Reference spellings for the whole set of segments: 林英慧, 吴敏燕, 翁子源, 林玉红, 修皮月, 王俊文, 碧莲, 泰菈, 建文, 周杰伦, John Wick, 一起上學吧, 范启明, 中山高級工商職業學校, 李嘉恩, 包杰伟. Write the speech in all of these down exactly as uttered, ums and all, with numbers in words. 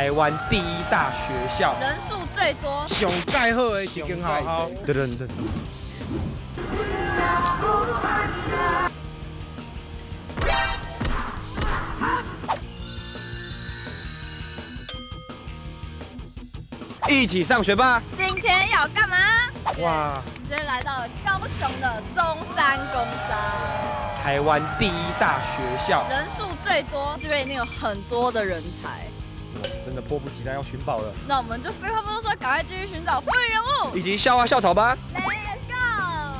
台湾第一大学校，人数最多，上盖好的一间学校。对对对。一起上学吧！今天要干嘛？哇！今天来到了高雄的中山工商，台湾第一大学校，人数最多，这边一定有很多的人才。 真的迫不及待要寻宝了，那我们就废话不多说，赶快继续寻找风云人物以及校花校草吧。Let's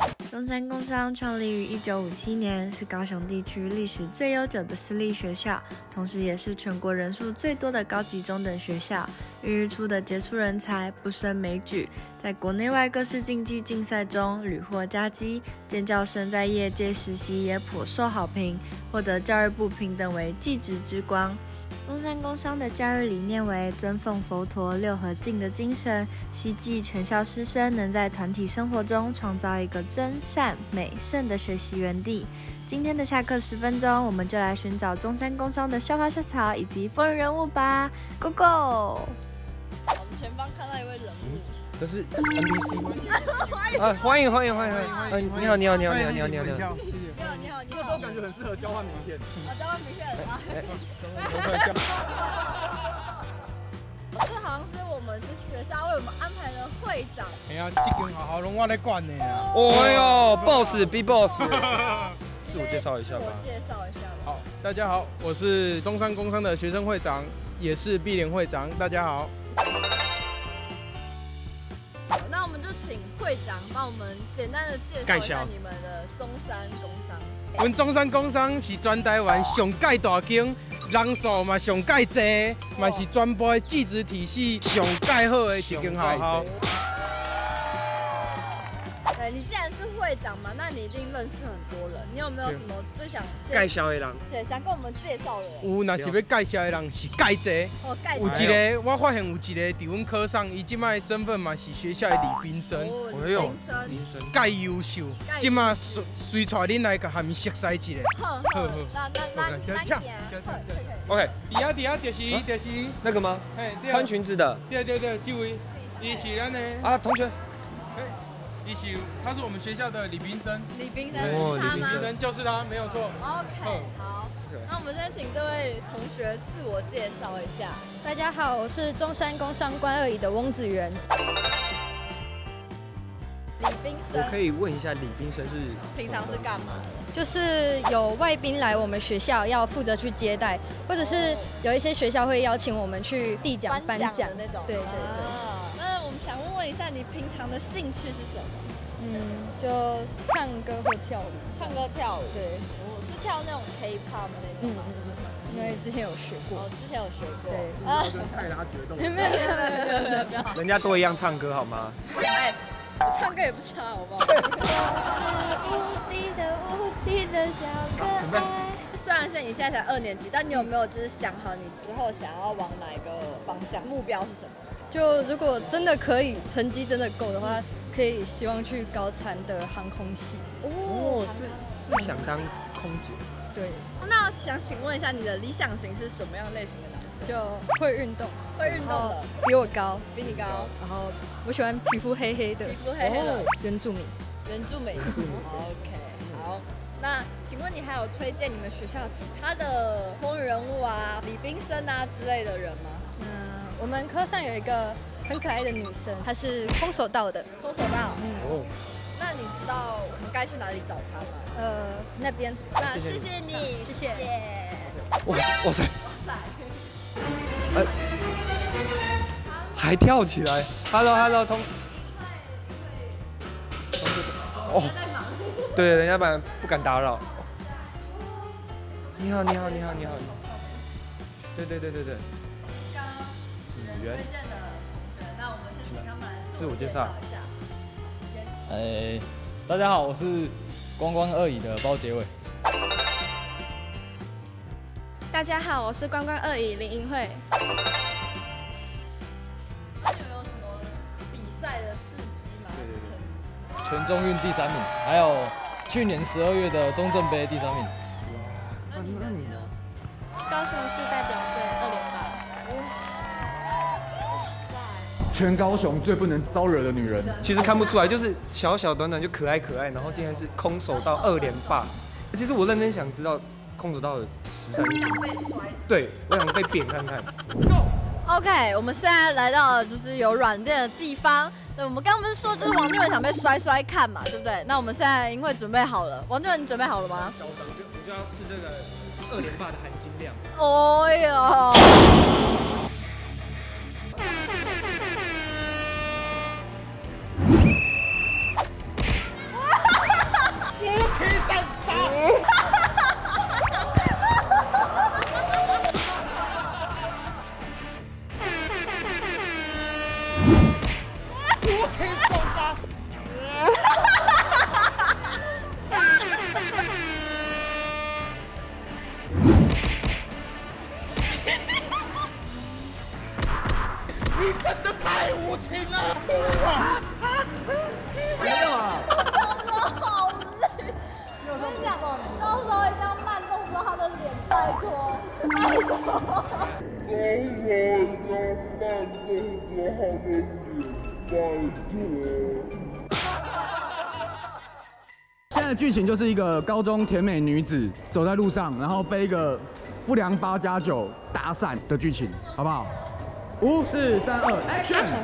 go！ 中山工商创立于一九五七年，是高雄地区历史最悠久的私立学校，同时也是全国人数最多的高级中等学校。孕育出的杰出人才不胜枚举，在国内外各式竞技竞赛中屡获佳绩。建教生在业界实习也颇受好评，获得教育部评等为技职之光。 中山工商的教育理念为尊奉佛陀六合敬的精神，希冀全校师生能在团体生活中创造一个真善美圣的学习园地。今天的下课十分钟，我们就来寻找中山工商的校花校草以及风云人物吧 ，Go Go！ 我们前方看到一位人物，这是 N P C 吗？啊，欢迎欢迎欢迎欢迎！你好你好你好你好你好你好你好！ 你好，你好。这都感觉很适合交换名片。啊，交换名片啊！这好像是我们是学校为我们安排的会长。哎呀，这间学校拢我来管的啦。哦呦 ，boss B boss。自我介绍一下吧。自我介绍一下。好，大家好，我是中山工商的学生会长，也是碧莲会长。大家好。好，那我们就请会长帮我们简单的介绍一下你们的中山工商。 阮中山工商是全台湾上介大间，人数嘛上介济，嘛是全部的技职体系上介好的一间学校。哎，你既然是会长嘛，那你一定认识很多人。你有没有什么最想介绍的人？对，想跟我们介绍的人。有，若是要介绍的人是介济。哦，介济。有一个，我发现有一个伫阮科上，伊即摆身份嘛是学校的礼宾生。哦，礼宾生。介优秀，即摆。 随带恁来甲含熟悉一下。好，好，那那那，加强，加强 ，OK。底下底下就是就是那个吗？哎，穿裙子的。对对对，这位，伊是咱的啊同学。哎，伊是，他是我们学校的礼宾生。礼宾生就是他吗？礼宾生就是他，没有错。OK， 好。那我们现在请这位同学自我介绍一下。大家好，我是中山工商关二乙的翁子源。 礼宾生，我可以问一下，礼宾生是平常是干嘛的？就是有外宾来我们学校，要负责去接待，或者是有一些学校会邀请我们去地讲颁奖的那种。对对对。那我们想问问一下，你平常的兴趣是什么？嗯，就唱歌或跳舞。唱歌跳舞。对。是跳那种 K-pop 那种吗？因为之前有学过。哦，之前有学过。对。啊，跟泰拉决斗。没有没有没有没有。人家都一样唱歌好吗？哎。 我唱歌也不差，好不好？我是无敌的无敌的小可爱。虽然现在你现在才二年级，但你有没有就是想好你之后想要往哪一个方向？目标是什么？就如果真的可以，成绩真的够的话，可以希望去高材的航空系。哦，是是想当空姐。对。那想请问一下，你的理想型是什么样类型的男生？就会运动，会运动的，比我高，比你高，然后。 我喜欢皮肤黑黑的，皮肤黑黑的原住民，原住民。OK， 好。那请问你还有推荐你们学校其他的风云人物啊、礼宾生啊之类的人吗？嗯，我们科上有一个很可爱的女生，她是空手道的。空手道。嗯。那你知道我们该去哪里找她吗？呃，那边。那谢谢你，谢谢。哇哇塞！哇塞！ 还跳起来 ，Hello Hello， 同，哦，对，人家不不敢打扰。你好你好你好你好，对对对对对。刚刚子源推荐的同学，那我们先请他们自我介绍一下。哎，大家好，我是光光二乙的包杰伟。大家好，我是光光二乙林英慧。 全中运第三名，还有去年十二月的中正杯第三名。那你呢？高雄市代表队二连霸。全高雄最不能招惹的女人。其实看不出来，就是小小短短就可爱可爱，然后竟然是空手道二连霸。其实我认真想知道空手道的实战是什么。对，我想被扁看看。OK， 我们现在来到就是有软垫的地方。对，我们刚刚不是说就是王俊文想被摔摔看嘛，对不对？那我们现在因为准备好了，王俊文你准备好了吗？稍等，就我就要试这个二连霸的含金量。哦哟。 你真的太无情了！别动啊！我好累。我跟你讲，到时候一定要慢动作，他的脸，拜托，拜托。现在的剧情就是一个高中甜美女子走在路上，然后被一个不良八加九搭讪的剧情，好不好？ 五四三二 ，Action！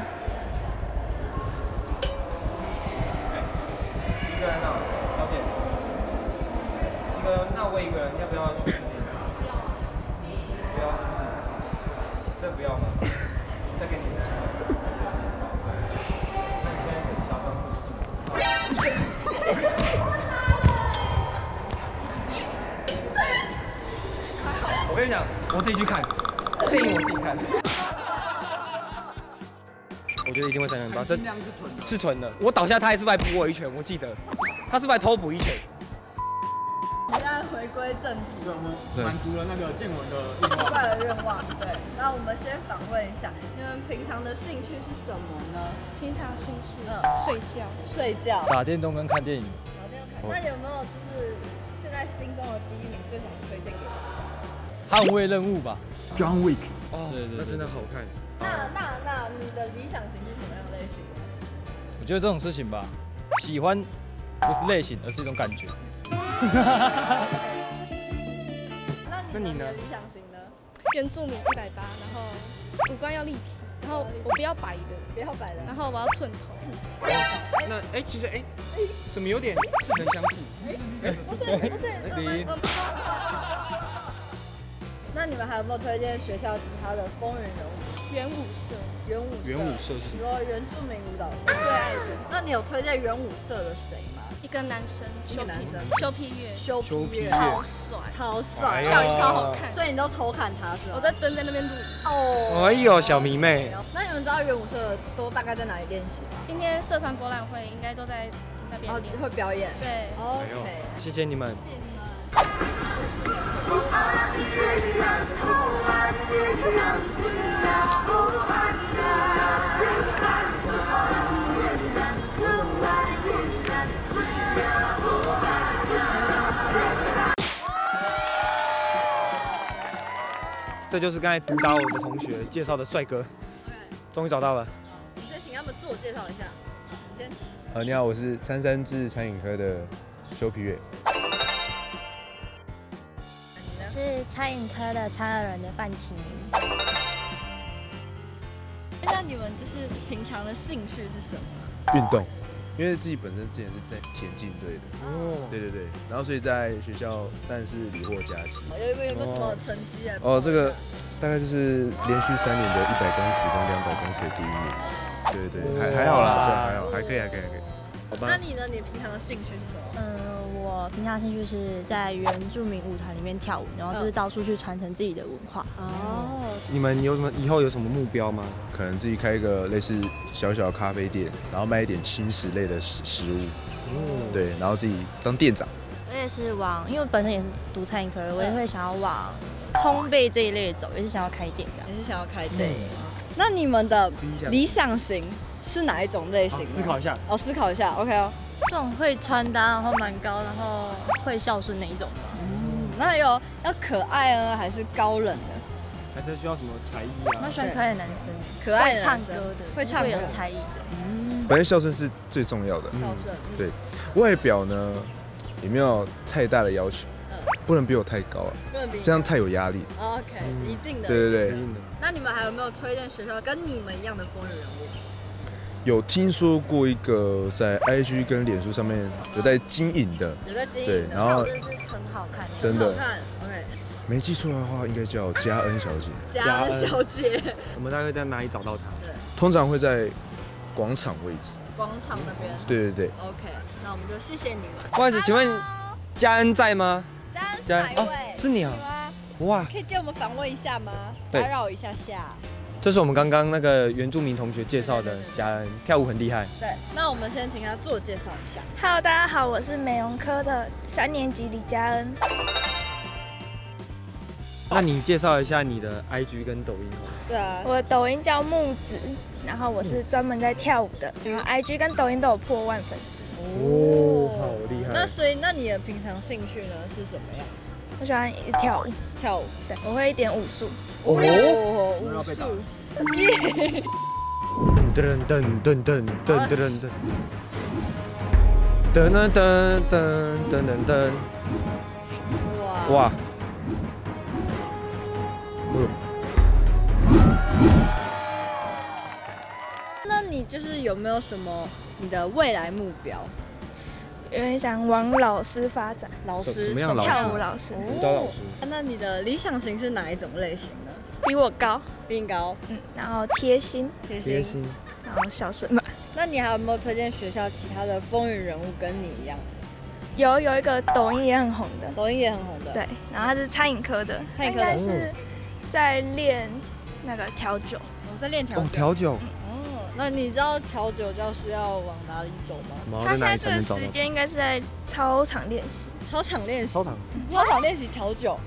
一个人啊，小姐。那个，那我一个人要不要去吃面？不要，是不是？真不要吗？再给你一次机会。那你现在是小张是不是？我跟你讲，我自己去看，电影我自己看。 我觉得一定会三两八，真是纯的。我倒下，他还是来补我一拳，我记得，他是来偷补一拳。我现在回归正题，我们满足了那个建文的奇怪的愿望。对，那我们先访问一下，你们平常的兴趣是什么呢？平常兴趣睡觉，睡觉，打电动跟看电影。打电动看。那有没有就是现在心中的第一名最想推荐给我？捍卫任务吧 ，John Wick。哦，对对，那真的好看。 那那那你的理想型是什么样的类型？我觉得这种事情吧，喜欢不是类型，而是一种感觉。那你呢？理想型呢？原住民一百八，然后五官要立体，然后我不要白的，不要白的，然后我要寸头。那哎，其实哎，怎么有点似曾相识？哎，不是不是，我们。 那你们还有没有推荐学校其他的风云人物？元舞社，元舞社，元舞社是说原住民舞蹈社最爱的。那你有推荐元舞社的谁吗？一个男生，一个男生，修皮月，修皮月，超帅，超帅，跳舞超好看。所以你都偷看他是吧？我在蹲在那边录。哦，哎呦，小迷妹。那你们知道元舞社都大概在哪里练习吗？今天社团博览会应该都在那边。哦，会表演。对 ，OK。谢谢你们。谢谢你们。 这就是刚才毒打我的同学介绍的帅哥，终于找到了。所以请他们自我介绍一下，你先。呃，你好，我是参山志餐饮科的修皮月。 是餐饮科的餐二人的范启明。那你们就是平常的兴趣是什么？运动，因为自己本身之前是在田径队的，哦，对对对，然后所以在学校但是屡获佳绩。有没有有没有什么成绩啊？哦，这个大概就是连续三年的一百公尺跟两百公尺的第一名，对对对，还还好啦，对，还好，还可以，还可以，还可以。好吧。那你呢？你平常的兴趣是什么？嗯。 我平常兴趣是在原住民舞团里面跳舞，然后就是到处去传承自己的文化。哦，你们有什么以后有什么目标吗？可能自己开一个类似小小的咖啡店，然后卖一点轻食类的食食物。哦，对，然后自己当店长。我也是往，因为我本身也是读餐饮科，我也会想要往烘焙这一类走，也是想要开店的。也是想要开店。那你们的理想型是哪一种类型？思考一下。哦，思考一下 ，OK 哦。 这种会穿搭，然后蛮高，然后会孝顺那一种。嗯，那有要可爱呢，还是高冷的？还是需要什么才艺啊？我喜欢可爱的男生，可爱唱歌的，会唱歌有才艺的。嗯，本来孝顺是最重要的。孝顺。对，外表呢也没有太大的要求，不能比我太高啊，这样太有压力。OK， 一定的。对对对。那你们还有没有推荐学校跟你们一样的风云人物？有听说过一个在 I G 跟脸书上面有在经营的，有在经营的，然后真的是很好看，真的。OK。 没记错的话，应该叫嘉恩小姐。嘉恩小姐，我们大概在哪里找到她？对，通常会在广场位置。广场那边。对对对。OK， 那我们就谢谢你们。不好意思，请问嘉恩在吗？嘉恩，哦，是你啊！哇，可以借我们访问一下吗？打扰一下下。这是我们刚刚那个原住民同学介绍的嘉恩，跳舞很厉害。对，那我们先请她自我介绍一下。Hello， 大家好，我是美容科的三年级李嘉恩。 那你介绍一下你的 I G 跟抖音好吗？对啊，我的抖音叫木子，然后我是专门在跳舞的，然后 I G 跟抖音都有破万粉丝。哦，好厉害！那所以，那你的平常兴趣呢是什么样子？我喜欢一直跳舞，跳舞。对，我会一点武术。哦，武术。耶！噔噔噔噔噔噔噔噔噔噔噔噔噔。哇！哇！ 那你就是有没有什么你的未来目标？有点想往老师发展，老师，跳舞老师，舞蹈老师。那你的理想型是哪一种类型呢？比我高，比你高，嗯，然后贴心，贴心，然后孝顺吧。那你还有没有推荐学校其他的风云人物跟你一样？ 有有一个抖音也很红的，抖音也很红的，对，然后他是餐饮科的，他应该是在练那个调酒，我在练调酒，调酒，哦，那你知道调酒教室要往哪里走吗？他现在这个时间应该是在操场练习，操场练习，操场，操场练习调酒，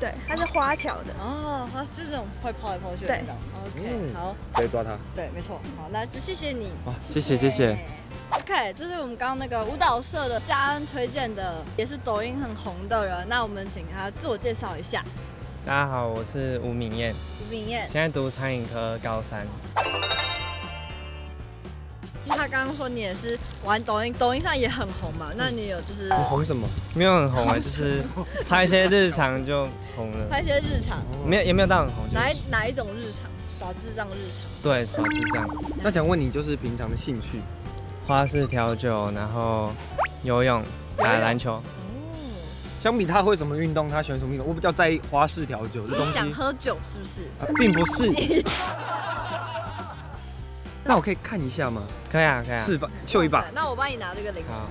对，他是花调的，哦，他就是那种会抛来抛去的那种 ，OK， 好，可以抓他，对，没错，好，那就谢谢你，好，谢谢谢谢。 OK， 这是我们刚刚那个舞蹈社的嘉恩推荐的，也是抖音很红的人。那我们请他自我介绍一下。大家好，我是吴敏燕。吴敏燕，现在读餐饮科高三。他刚刚说你也是玩抖音，抖音上也很红嘛？那你有就是很红什么？没有很红啊，就是拍一些日常就红了。拍一些日常，没有也没有到很红。哪哪一种日常？耍智障日常。对，耍智障。那想问你，就是平常的兴趣？ 花式调酒，然后游泳、打篮球。嗯，相比他会什么运动，他喜欢什么运动，我比较在意花式调酒这东西。想喝酒是不是？啊、并不是。那我可以看一下吗？可以啊，可以啊。示范，秀一把。那我帮你拿这个零食。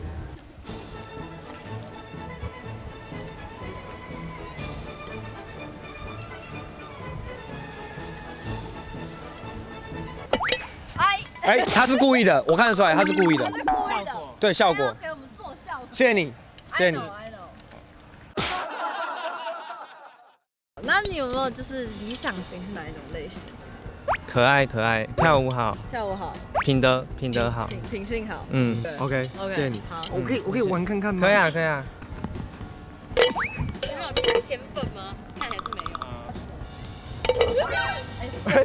哎，他是故意的，我看得出来，他是故意的。效果对效果。给我们做效果。谢谢你，谢谢你。那你有没有就是理想型是哪一种类型？可爱可爱，跳舞好，跳舞好，品德品德好，品性好。嗯 ，OK OK， 谢谢你。好，我可以我可以玩看看吗？可以啊可以啊。你有天分吗？看起来是没有。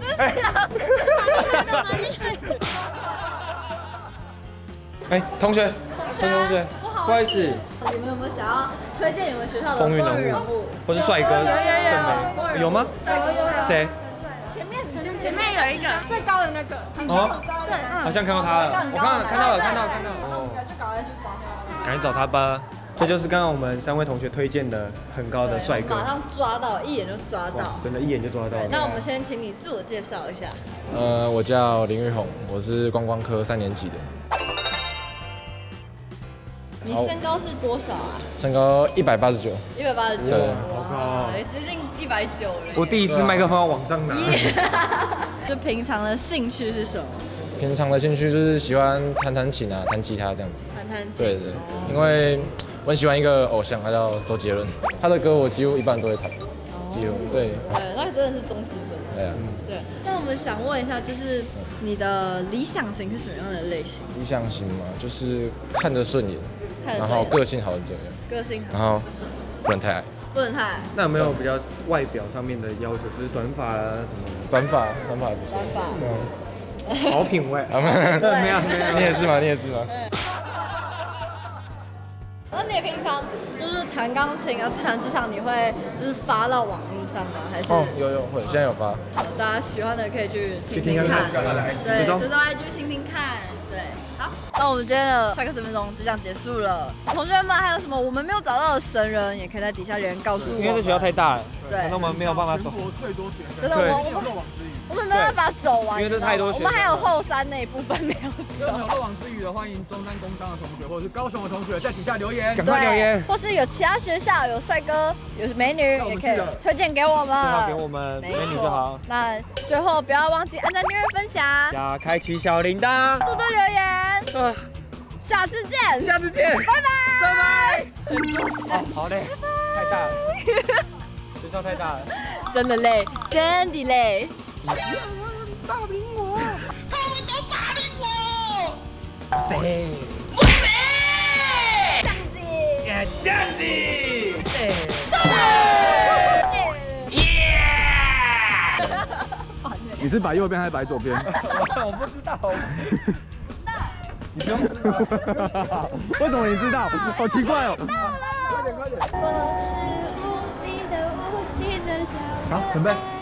哎，同学，同学，不好意思，你们有没有想要推荐你们学校的风云人物，或是帅哥、正妹？有吗？谁？前面前面有一个最高的那个，哦，对，好像看到他了，我看看到了，看到看到，哦，就赶快去找他，赶紧找他吧。 这就是刚刚我们三位同学推荐的很高的帅哥，马上抓到，一眼就抓到，真的，一眼就抓到。那我们先请你自我介绍一下。呃，我叫林玉红，我是观光科三年级的。你身高是多少啊？身高一百八十九。一百八十九，好高，接近一百九了。我第一次麦克风要往上拿。就平常的兴趣是什么？ 平常的兴趣就是喜欢弹弹琴啊，弹吉他这样子。弹弹琴。对对，因为我很喜欢一个偶像，他叫周杰伦，他的歌我几乎一半都会弹，几乎对。对，那真的是忠实粉丝。对啊。对。那我们想问一下，就是你的理想型是什么样的类型？理想型嘛，就是看着顺眼，然后个性好的这样。个性好。然后不能太矮。 不不能太。那有没有比较外表上面的要求，就是短发啊什么？短发，短发不错。短发。好品味。没有没有。你也是吗？你也是吗？那你平常就是弹钢琴啊，弹吉他，你会就是发到网络上吗？还是？哦，有有会，现在有发。好，大家喜欢的可以去听听看，对，追踪 I G 听听看，对，好。那我们今天的下课十分钟就这样结束了。同学们，还有什么我们没有找到的神人，也可以在底下留言告诉我。因为这学校太大了，对，我们没有办法走。全国最多学生，真的，我们我们没有办法走完，因为这太多学生。我们还有后山那一部分没有走。有漏网之鱼的，欢迎中山工商的同学或者是高雄的同学在底下留言，赶快留言。或是有其他学校有帅哥有美女，也可以推荐给我们。最好给我们美女就好。那最后不要忘记按赞、订阅、分享，加开启小铃铛，多多留言。啊，下次见，下次见，拜拜，拜拜。学校好累，太大了，学校太大了，真的累，真的累。 霸凌我！他们都霸凌我！谁？我谁？酱子！酱子！对！对！耶！你是摆右边还是摆左边？我不知道。你不用知道。为什么你知道？好奇怪哦！快点快点！我是无敌的无敌的小。好，准备。